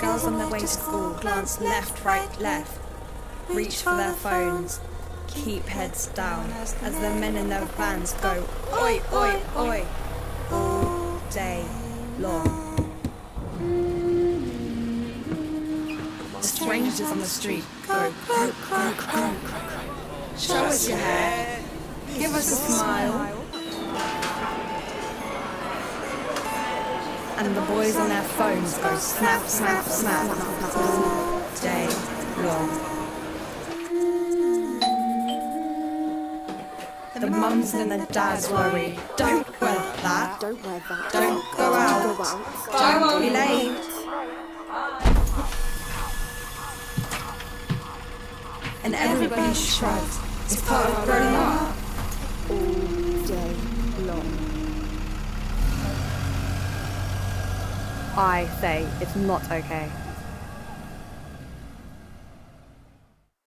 Girls on their way to school glance left, right, left, reach for their phones, keep heads down as the men in their vans go oi, oi, oi, all day long. The strangers on the street go crow, crow, crow, crow. Show us your hair, give us a smile. And the boys on their phones go snap, snap, snap, snap all day long. The mums and the dads worry, don't wear that, don't wear that, don't go out, don't be late. And everybody shrugs, it's part of growing up. All day long. I say it's not okay.